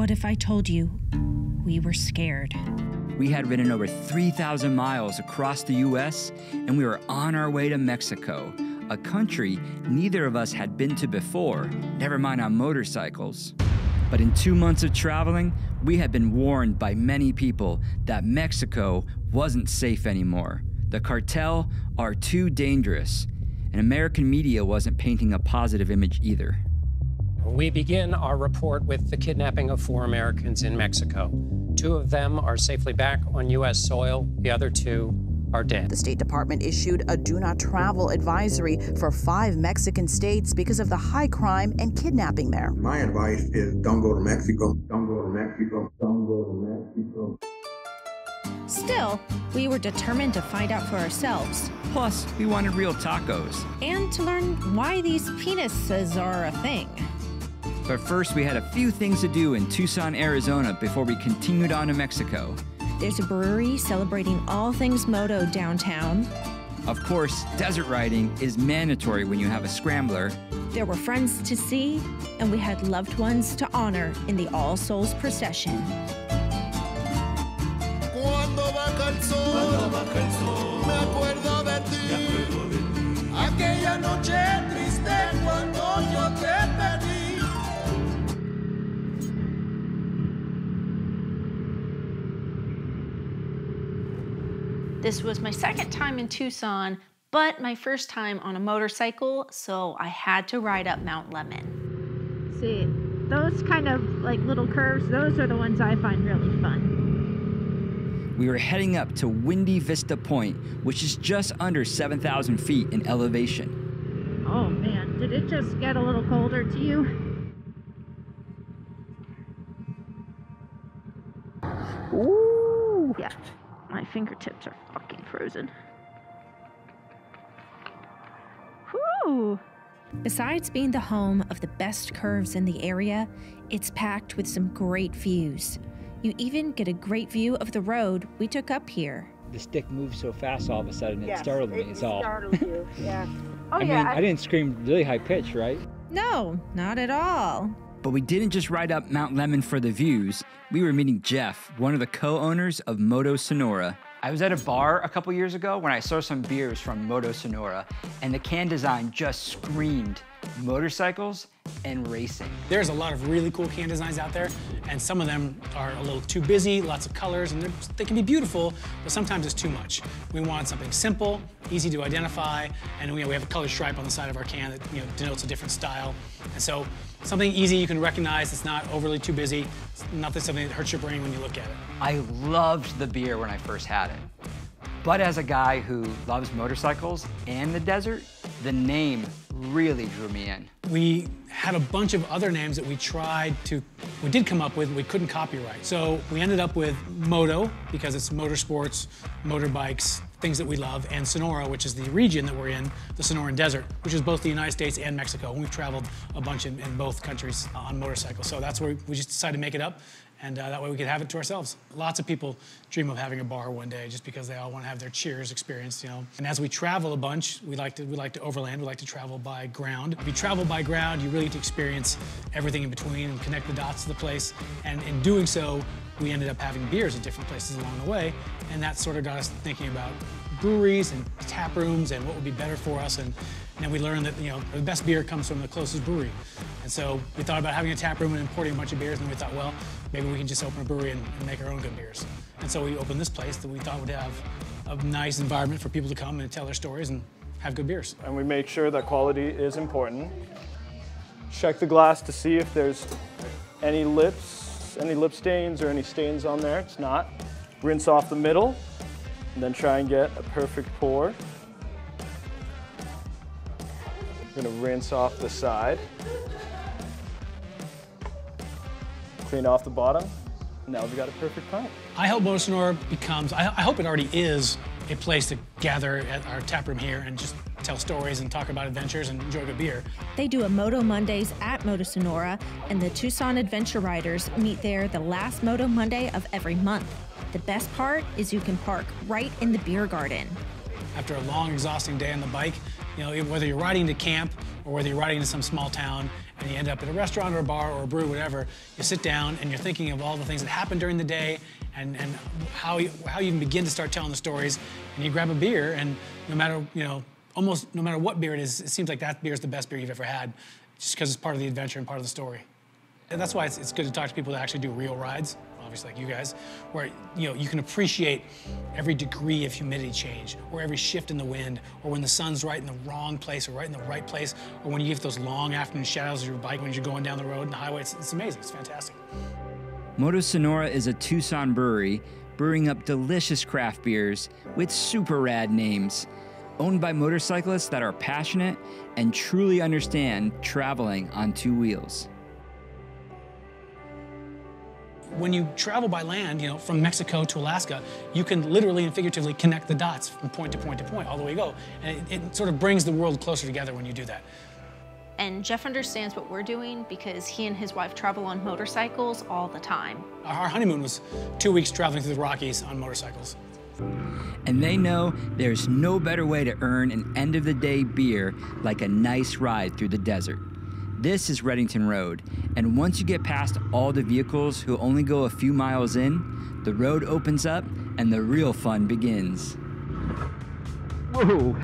What if I told you we were scared? We had ridden over 3,000 miles across the U.S., and we were on our way to Mexico, a country neither of us had been to before, never mind on motorcycles. But in 2 months of traveling, we had been warned by many people that Mexico wasn't safe anymore. The cartel are too dangerous, and American media wasn't painting a positive image either. We begin our report with the kidnapping of 4 Americans in Mexico. 2 of them are safely back on U.S. soil. The other 2 are dead. The State Department issued a do not travel advisory for 5 Mexican states because of the high crime and kidnapping there. My advice is don't go to Mexico. Don't go to Mexico. Don't go to Mexico. Still, we were determined to find out for ourselves. Plus, we wanted real tacos. And to learn why these penises are a thing. But first, we had a few things to do in Tucson, Arizona before we continued on to Mexico. There's a brewery celebrating all things moto downtown. Of course, desert riding is mandatory when you have a scrambler. There were friends to see, and we had loved ones to honor in the All Souls Procession. This was my second time in Tucson, but my first time on a motorcycle, so I had to ride up Mount Lemmon. See, those kind of like little curves, those are the ones I find really fun. We were heading up to Windy Vista Point, which is just under 7,000 feet in elevation. Oh man, did it just get a little colder to you? Ooh! Yeah. My fingertips are fucking frozen. Whew. Besides being the home of the best curves in the area, it's packed with some great views. You even get a great view of the road we took up here. The stick moved so fast all of a sudden, yes, it startled me, it's all. It startled you, yeah. Oh, I mean, I didn't scream really high pitch, right? No, not at all. But we didn't just ride up Mount Lemmon for the views. We were meeting Jeff, one of the co-owners of Moto Sonora. I was at a bar a couple years ago when I saw some beers from Moto Sonora, and the can design just screamed motorcycles and racing. There's a lot of really cool can designs out there, and some of them are a little too busy, lots of colors, and they can be beautiful, but sometimes it's too much. We want something simple, easy to identify, and we have a color stripe on the side of our can that denotes a different style. And so something easy you can recognize, it's not overly too busy, it's not something that hurts your brain when you look at it. I loved the beer when I first had it. But as a guy who loves motorcycles and the desert, the name really drew me in. We had a bunch of other names that we did come up with, we couldn't copyright. So we ended up with Moto, because it's motorsports, motorbikes, things that we love, and Sonora, which is the region that we're in, the Sonoran Desert, which is both the United States and Mexico. And we've traveled a bunch in both countries on motorcycles. So that's where we just decided to make it up, and that way we could have it to ourselves. Lots of people dream of having a bar one day just because they all want to have their Cheers experience, And as we travel a bunch, we like to overland, we like to travel by ground. If you travel by ground, you really get to experience everything in between and connect the dots to the place. And in doing so, we ended up having beers at different places along the way, and that sort of got us thinking about breweries and tap rooms and what would be better for us. And then we learned that the best beer comes from the closest brewery. And so we thought about having a tap room and importing a bunch of beers, and then we thought, well, maybe we can just open a brewery and make our own good beers. And so we opened this place that we thought would have a nice environment for people to come and tell their stories and have good beers. And we make sure that quality is important. Check the glass to see if there's any lip stains or any stains on there. It's not. Rinse off the middle, and then try and get a perfect pour. We're gonna rinse off the side. Clean off the bottom. Now we've got a perfect pint. I hope Moto Sonora becomes, I hope it already is, a place to gather at our tap room here and just tell stories and talk about adventures and enjoy good beer. They do a Moto Mondays at Moto Sonora, and the Tucson Adventure Riders meet there the last Moto Monday of every month. The best part is you can park right in the beer garden. After a long, exhausting day on the bike, whether you're riding to camp or whether you're riding to some small town, and you end up at a restaurant or a bar or a brew, whatever, you sit down and you're thinking of all the things that happened during the day and how you even begin to start telling the stories, and you grab a beer, and no matter, you know, almost no matter what beer it is, it seems like that beer is the best beer you've ever had, just because it's part of the adventure and part of the story. And that's why it's good to talk to people that actually do real rides, obviously, like you guys, where, you know, you can appreciate every degree of humidity change, or every shift in the wind, or when the sun's right in the wrong place, or right in the right place, or when you get those long afternoon shadows of your bike when you're going down the road and the highway. It's amazing. It's fantastic. Moto Sonora is a Tucson brewery brewing up delicious craft beers with super rad names, owned by motorcyclists that are passionate and truly understand traveling on two wheels. When you travel by land, you know, from Mexico to Alaska, you can literally and figuratively connect the dots from point to point to point, all the way you go. And it sort of brings the world closer together when you do that. And Jeff understands what we're doing because he and his wife travel on motorcycles all the time. Our honeymoon was 2 weeks traveling through the Rockies on motorcycles. And they know there's no better way to earn an end-of-the-day beer like a nice ride through the desert. This is Reddington Road, and once you get past all the vehicles who only go a few miles in, the road opens up and the real fun begins. Whoa.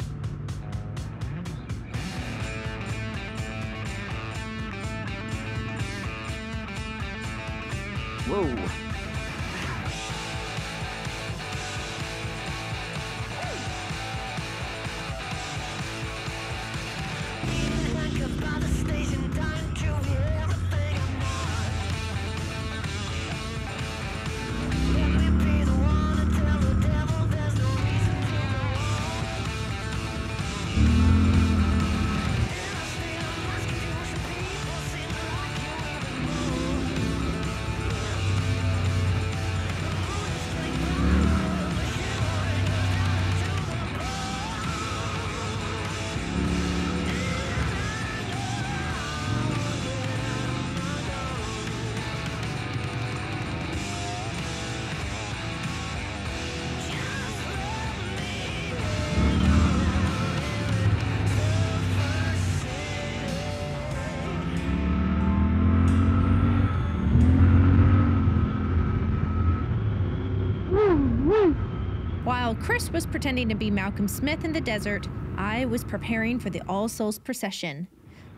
Whoa. While Chris was pretending to be Malcolm Smith in the desert, I was preparing for the All Souls Procession.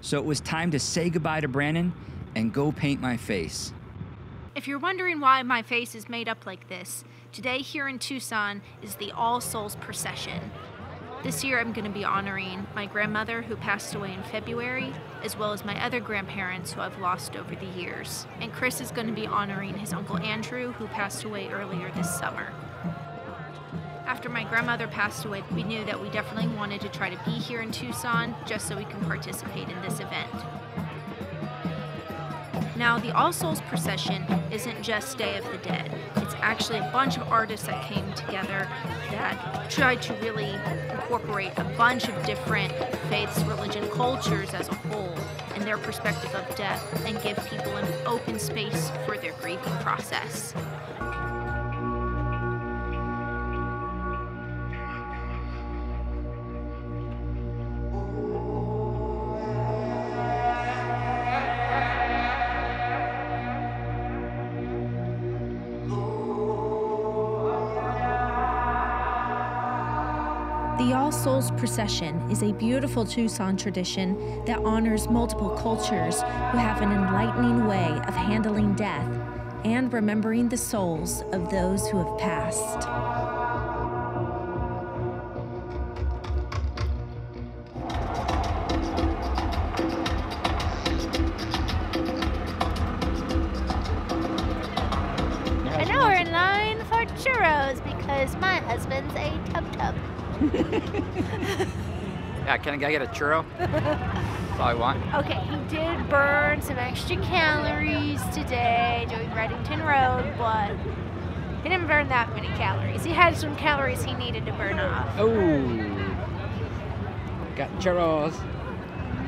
So it was time to say goodbye to Brandon and go paint my face. If you're wondering why my face is made up like this, today here in Tucson is the All Souls Procession. This year I'm going to be honoring my grandmother who passed away in February, as well as my other grandparents who I've lost over the years. And Chris is going to be honoring his Uncle Andrew who passed away earlier this summer. After my grandmother passed away, we knew that we definitely wanted to try to be here in Tucson just so we can participate in this event. Now, the All Souls Procession isn't just Day of the Dead. It's actually a bunch of artists that came together that tried to really incorporate a bunch of different faiths, religion, cultures as a whole, and their perspective of death, and give people an open space for their grieving process. The All Souls Procession is a beautiful Tucson tradition that honors multiple cultures who have an enlightening way of handling death and remembering the souls of those who have passed. And now we're in line for churros because my husband's a tub-tub. Yeah, can I get a churro? That's all I want. Okay, he did burn some extra calories today doing Reddington Road, but he didn't burn that many calories. He had some calories he needed to burn off. Oh, got churros.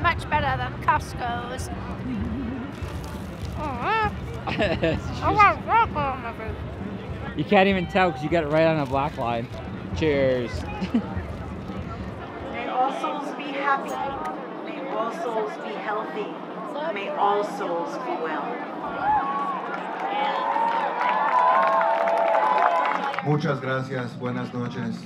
Much better than Costco's. I want rock on my boot. You can't even tell because you got it right on a black line. Cheers. May all souls be happy. May all souls be healthy. May all souls be well. Muchas gracias. Buenas noches.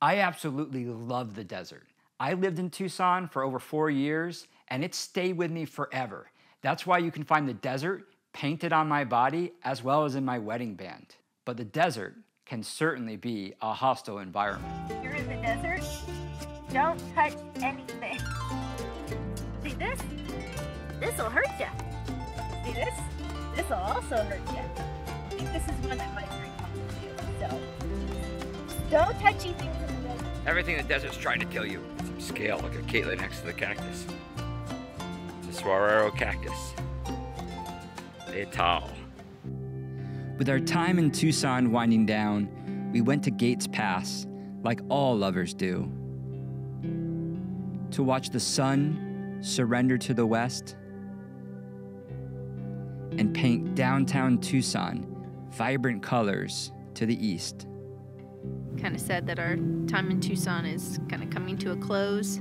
I absolutely love the desert. I lived in Tucson for over 4 years, and it stayed with me forever. That's why you can find the desert painted on my body as well as in my wedding band. But the desert can certainly be a hostile environment. You're in the desert. Don't touch anything. See this? This'll hurt ya. See this? This'll also hurt ya. I think this is one that might bring home to you. So, don't touch anything in the desert. Everything in the desert's trying to kill you. Some scale, like a caitlin next to the cactus. The saguaro cactus. Etal. With our time in Tucson winding down, we went to Gates Pass, like all lovers do, to watch the sun surrender to the west and paint downtown Tucson vibrant colors to the east. Kind of sad that our time in Tucson is kind of coming to a close.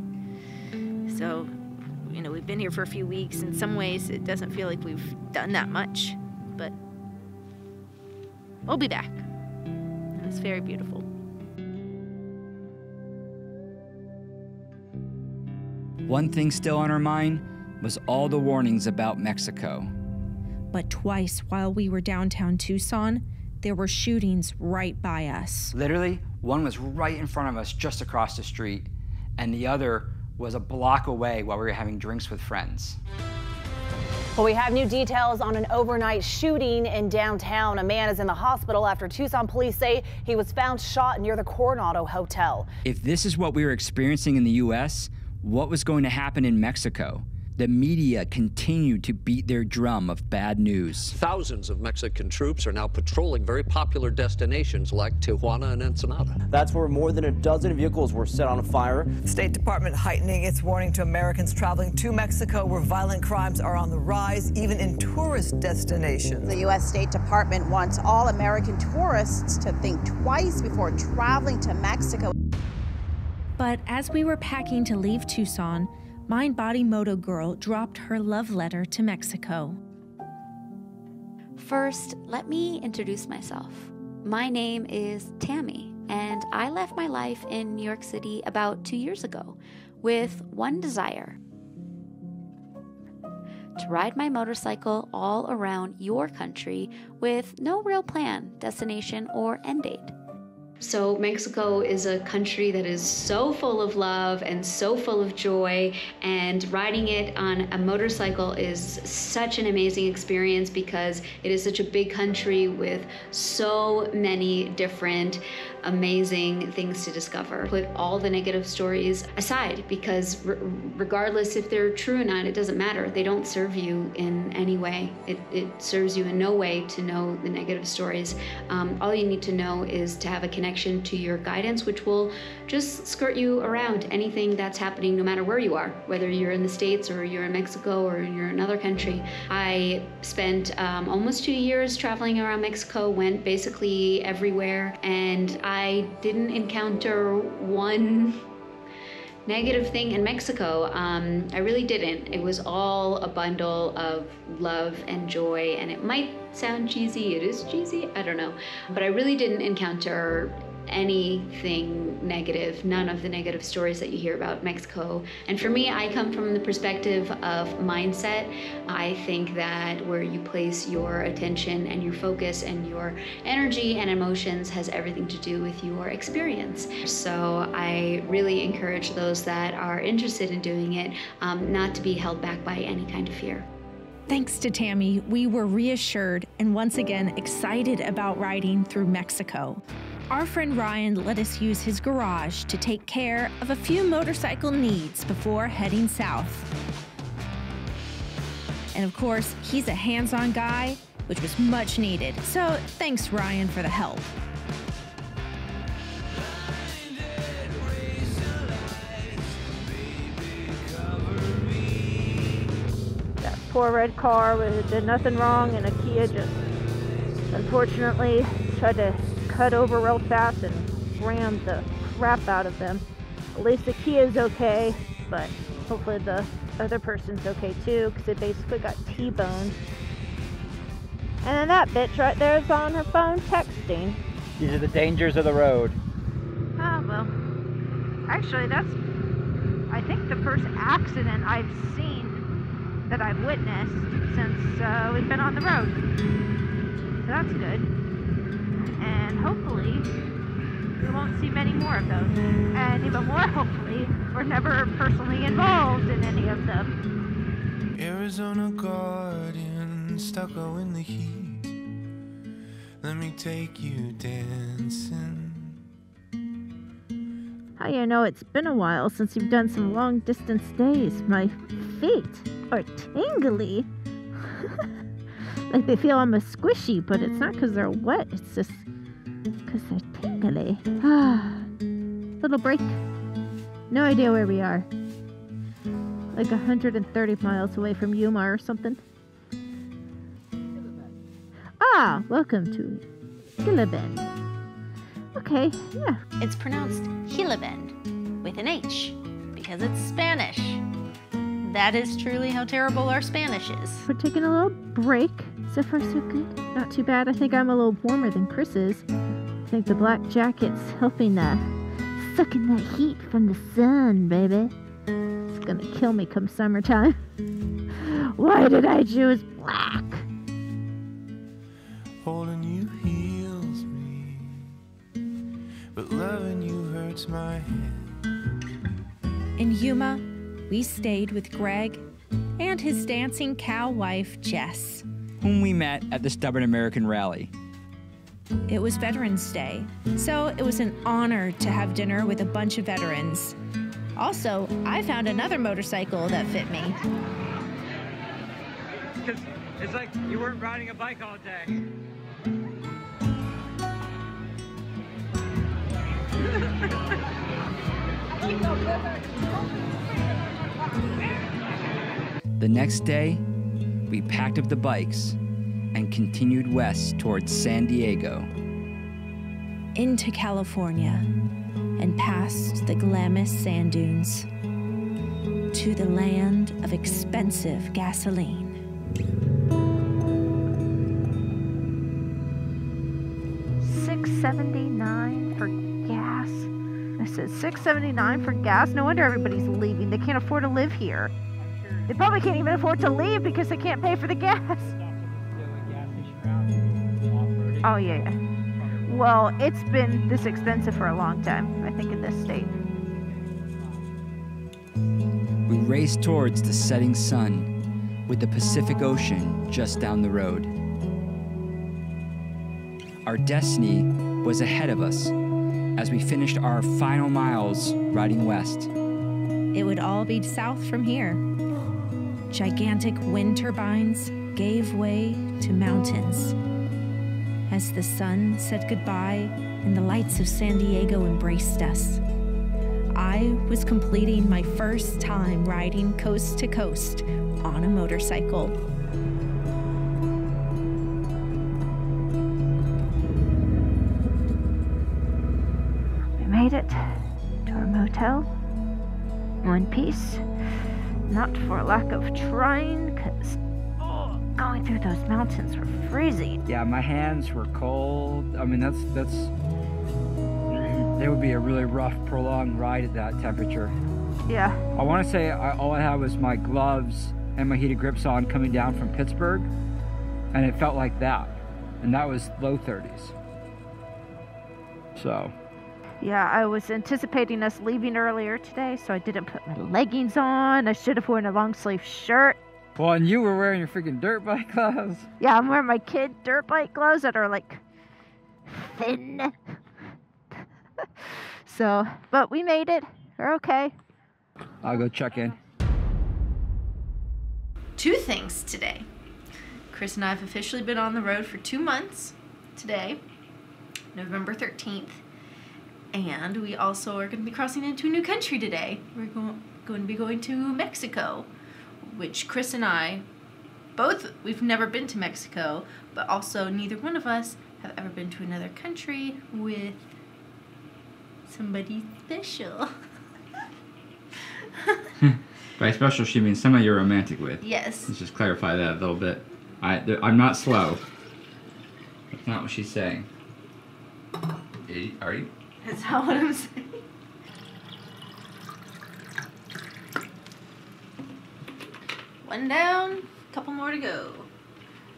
So, you know, we've been here for a few weeks. In some ways, it doesn't feel like we've done that much, but we'll be back. And it's very beautiful. One thing still on our mind was all the warnings about Mexico. But twice while we were downtown Tucson, there were shootings right by us. Literally, one was right in front of us just across the street, and the other was a block away while we were having drinks with friends. Well, we have new details on an overnight shooting in downtown. A man is in the hospital after Tucson police say he was found shot near the Coronado Hotel. If this is what we were experiencing in the U.S., what was going to happen in Mexico? The media continued to beat their drum of bad news. Thousands of Mexican troops are now patrolling very popular destinations like Tijuana and Ensenada. That's where more than a dozen vehicles were set on fire. State Department heightening its warning to Americans traveling to Mexico, where violent crimes are on the rise, even in tourist destinations. The U.S. State Department wants all American tourists to think twice before traveling to Mexico. But as we were packing to leave Tucson, Mind Body Moto Girl dropped her love letter to Mexico. First, let me introduce myself. My name is Tammy, and I left my life in New York City about 2 years ago with one desire: to ride my motorcycle all around your country with no real plan, destination, or end date. So Mexico is a country that is so full of love and so full of joy, and riding it on a motorcycle is such an amazing experience because it is such a big country with so many different amazing things to discover. Put all the negative stories aside, because regardless if they're true or not, it doesn't matter. They don't serve you in any way. It serves you in no way to know the negative stories. All you need to know is to have a connection to your guidance, which will just skirt you around anything that's happening no matter where you are, whether you're in the States or you're in Mexico or you're in another country. I spent almost 2 years traveling around Mexico, went basically everywhere, and I didn't encounter one negative thing in Mexico. I really didn't. It was all a bundle of love and joy, and it might sound cheesy. It is cheesy, I don't know. But I really didn't encounter anything negative, none of the negative stories that you hear about Mexico. And for me, I come from the perspective of mindset. I think that where you place your attention and your focus and your energy and emotions has everything to do with your experience. So I really encourage those that are interested in doing it not to be held back by any kind of fear. Thanks to Tammy, we were reassured and once again excited about riding through Mexico. Our friend Ryan let us use his garage to take care of a few motorcycle needs before heading south. And of course, he's a hands-on guy, which was much needed. So thanks, Ryan, for the help. That poor red car did nothing wrong, and a Kia just unfortunately tried to cut over real fast and rammed the crap out of them. At least the Kia's okay, but Hopefully the other person's okay too, because it basically got T-boned. And then that bitch right there is on her phone texting. These are the dangers of the road. Oh, well. Actually, that's, I think, the first accident I've seen that I've witnessed since we've been on the road. So that's good. And hopefully, we won't see many more of those. And even more hopefully, we're never personally involved in any of them. Arizona Guardian, stucco in the heat. Let me take you dancing. How do you know it's been a while since you've done some long distance days? My feet are tingly. Like they feel almost squishy, but it's not because they're wet, it's just because they're tingly. Little break. No idea where we are. Like 130 miles away from Yuma or something. Ah, welcome to Gillibend. Okay, yeah. It's pronounced Gillibend with an H because it's Spanish. That is truly how terrible our Spanish is. We're taking a little break. So far so good. Not too bad. I think I'm a little warmer than Chris is. I think the black jacket's helping that. Sucking that heat from the sun, baby. It's gonna kill me come summertime. Why did I choose black? Holding you heals me, but loving you hurts my head. In Yuma, we stayed with Greg and his dancing cow wife, Jess, whom we met at the Stubborn American Rally. It was Veterans Day, so it was an honor to have dinner with a bunch of veterans. Also, I found another motorcycle that fit me. Because it's like you weren't riding a bike all day. The next day, we packed up the bikes and continued west towards San Diego. Into California and past the Glamis sand dunes to the land of expensive gasoline. $6.79 for gas. I said $6.79 for gas? No wonder everybody's leaving. They can't afford to live here. They probably can't even afford to leave because they can't pay for the gas. Oh, yeah. Well, it's been this expensive for a long time, I think, in this state. We raced towards the setting sun with the Pacific Ocean just down the road. Our destiny was ahead of us as we finished our final miles riding west. It would all be south from here. Gigantic wind turbines gave way to mountains. As the sun said goodbye and the lights of San Diego embraced us, I was completing my first time riding coast to coast on a motorcycle. We made it to our motel. One piece. Not for lack of trying, because going through those mountains were freezing. Yeah, my hands were cold. I mean, that's it would be a really rough, prolonged ride at that temperature. Yeah. I want to say all I had was my gloves and my heated grips on coming down from Pittsburgh, and it felt like that. And that was low 30s. So. Yeah, I was anticipating us leaving earlier today, so I didn't put my leggings on. I should have worn a long sleeve shirt. Well, and you were wearing your freaking dirt bike gloves. Yeah, I'm wearing my kid dirt bike gloves that are like thin. So, but we made it. We're okay. I'll go check in. Two things today. Chris and I have officially been on the road for 2 months today, November 13th. And we also are going to be crossing into a new country today. We're going to be going to Mexico. Which Chris and I, both, we've never been to Mexico, but also neither one of us have ever been to another country with somebody special. By special, she means someone you're romantic with. Yes. Let's just clarify that a little bit. I'm not slow. That's not what she's saying. Are you? That's not what I'm saying. One down, a couple more to go.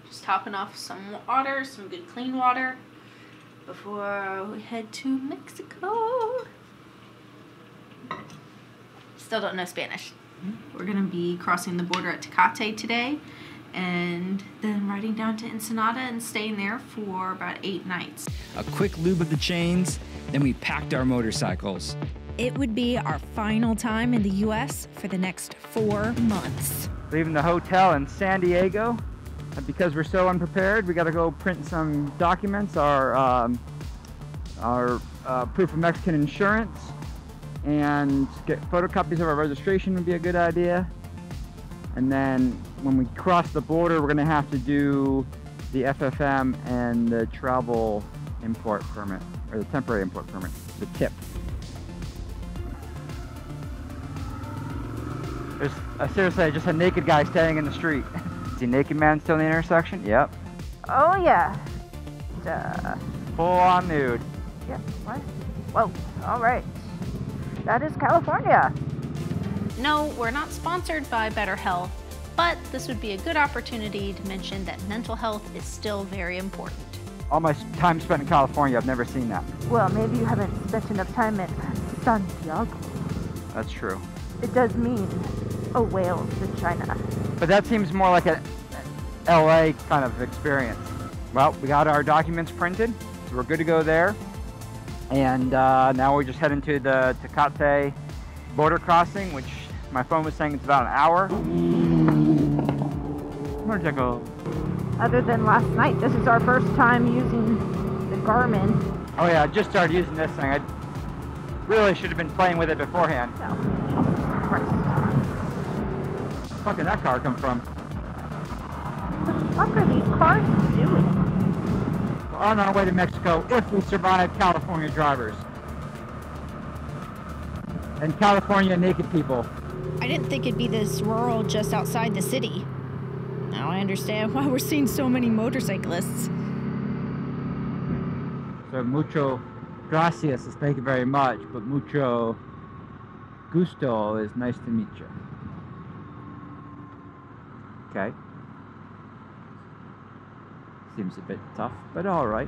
Just topping off some water, some good clean water, before we head to Mexico. Still don't know Spanish. We're going to be crossing the border at Tecate today, and then riding down to Ensenada and staying there for about 8 nights. A quick lube of the chains, then we packed our motorcycles. It would be our final time in the U.S. for the next 4 months. Leaving the hotel in San Diego. Because we're so unprepared, we got to go print some documents, our proof of Mexican insurance, and get photocopies of our registration would be a good idea. And then when we cross the border, we're going to have to do the FFM and the travel import permit, or the temporary import permit, the TIP. Seriously, just a naked guy standing in the street. Is he naked man still in the intersection? Yep. Oh yeah. Duh. Full on nude. Yeah, what? Whoa, all right. That is California. No, we're not sponsored by Better Health, but this would be a good opportunity to mention that mental health is still very important. All my time spent in California, I've never seen that. Well, maybe you haven't spent enough time in Santiago. That's true. It does mean a whale to China. But that seems more like a LA kind of experience. Well, we got our documents printed, so we're good to go there. And now we're just heading to the Tecate border crossing, which my phone was saying it's about an hour. Other than last night, this is our first time using the Garmin. Oh yeah, I just started using this thing. I really should have been playing with it beforehand. No. Where the fuck did that car come from? What the fuck are these cars doing? We're on our way to Mexico if we survive California drivers. And California naked people. I didn't think it'd be this rural just outside the city. Now I understand why we're seeing so many motorcyclists. So mucho gracias is thank you very much, but mucho gusto is nice to meet you. Okay. Seems a bit tough, but all right.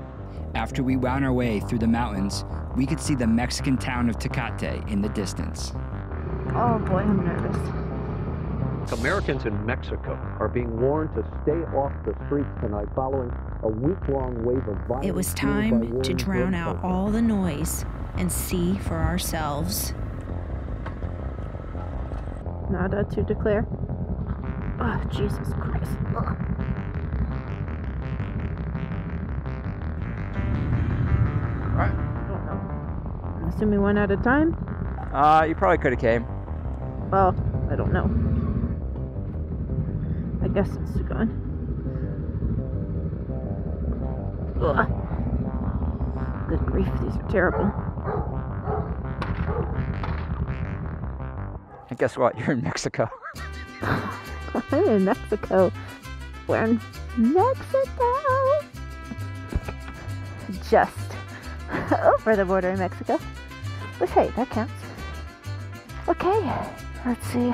After we wound our way through the mountains, we could see the Mexican town of Tecate in the distance. Oh boy, I'm nervous. Americans in Mexico are being warned to stay off the streets tonight following a week-long wave of violence. It was time to drown out all the noise and see for ourselves. Nada to declare. Oh, Jesus Christ. Ugh. Right. I don't know. I'm assuming one at a time? You probably could have came. Well, I don't know. I guess it's gone. Ugh. Good grief, these are terrible. And guess what? You're in Mexico. I'm in Mexico. We're in Mexico! Just over the border in Mexico. But hey, that counts. Okay, let's see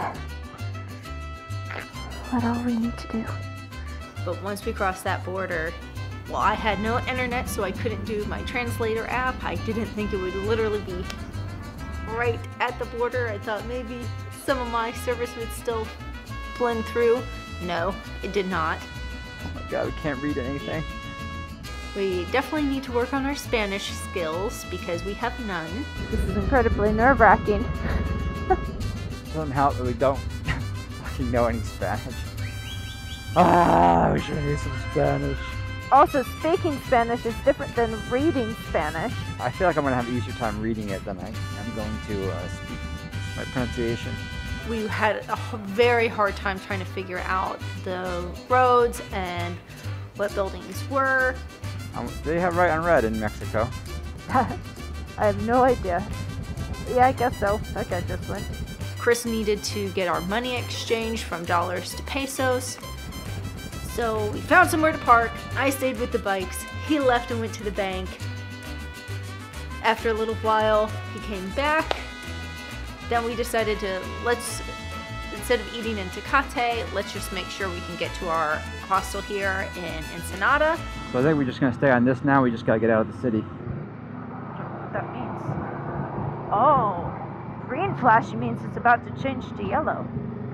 what all we need to do. But once we cross that border, well, I had no internet, so I couldn't do my translator app. I didn't think it would literally be right at the border. I thought maybe some of my service would still blend through. No, it did not. Oh my god, we can't read anything. We definitely need to work on our Spanish skills because we have none. This is incredibly nerve-wracking. Doesn't help that we don't fucking know any Spanish. Ah, we should have used some Spanish. Also, speaking Spanish is different than reading Spanish. I feel like I'm going to have an easier time reading it than I am going to speak my pronunciation. We had a very hard time trying to figure out the roads and what buildings were. They have right on red in Mexico. I have no idea. Yeah, I guess so. That guy just went. Chris needed to get our money exchanged from dollars to pesos. So we found somewhere to park. I stayed with the bikes. He left and went to the bank. After a little while, he came back. Then we decided to, instead of eating in Tecate, let's just make sure we can get to our hostel here in Ensenada. So I think we're just gonna stay on this now. We just gotta get out of the city. What that means? Oh, green flash means it's about to change to yellow.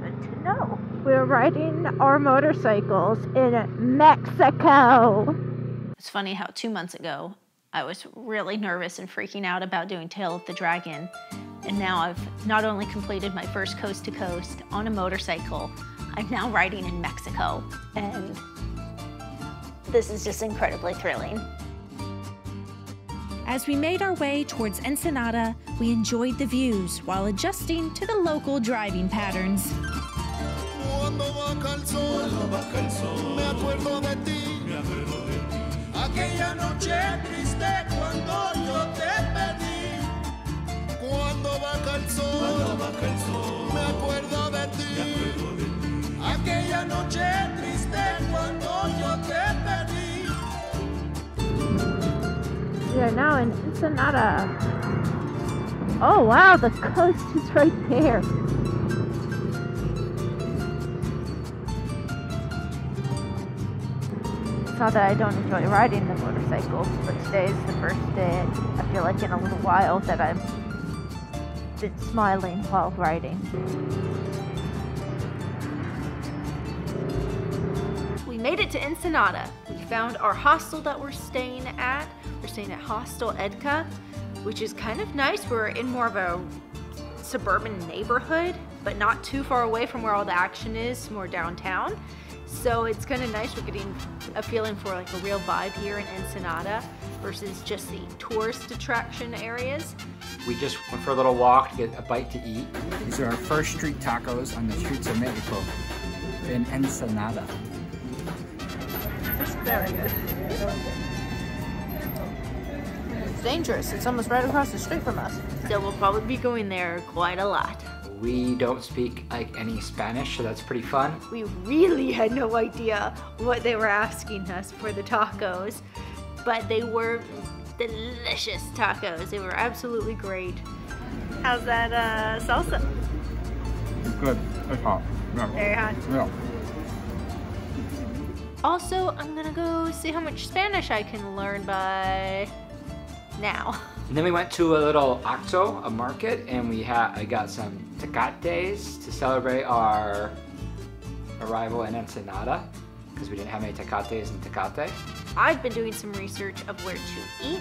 Good to know. We're riding our motorcycles in Mexico. It's funny how 2 months ago, I was really nervous and freaking out about doing Tale of the Dragon. And now I've not only completed my first coast to coast on a motorcycle, I'm now riding in Mexico. And this is just incredibly thrilling. As we made our way towards Ensenada, we enjoyed the views while adjusting to the local driving patterns. We are now in Ensenada. Oh wow, the coast is right there. Not that I don't enjoy riding the motorcycle, but today is the first day I feel like in a little while that I've been smiling while riding. We made it to Ensenada. We found our hostel that we're staying at. We're staying at Hostel Edka, which is kind of nice. We're in more of a suburban neighborhood, but not too far away from where all the action is, more downtown. So it's kind of nice, we're getting a feeling for like a real vibe here in Ensenada versus just the tourist attraction areas. We just went for a little walk to get a bite to eat. These are our first street tacos on the streets of Mexico in Ensenada. It's very good. It's dangerous, it's almost right across the street from us. So we'll probably be going there quite a lot. We don't speak like any Spanish, so that's pretty fun. We really had no idea what they were asking us for the tacos, but they were delicious tacos. They were absolutely great. How's that salsa? It's good. It's hot. Yeah. Very hot. Yeah. Also, I'm gonna go see how much Spanish I can learn by now. And then we went to a little Octo, a market, and I got some tecates to celebrate our arrival in Ensenada, because we didn't have any tecates in Tecate. I've been doing some research of where to eat,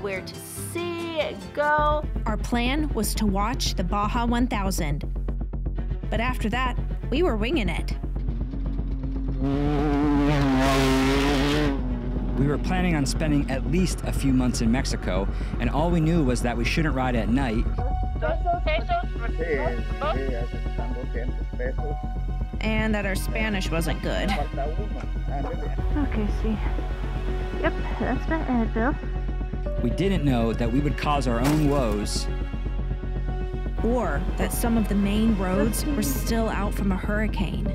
where to see, go. Our plan was to watch the Baja 1000, but after that, we were winging it. We were planning on spending at least a few months in Mexico, and all we knew was that we shouldn't ride at night. And that our Spanish wasn't good. Okay, see. Yep, that's my Advil. We didn't know that we would cause our own woes, or that some of the main roads were still out from a hurricane.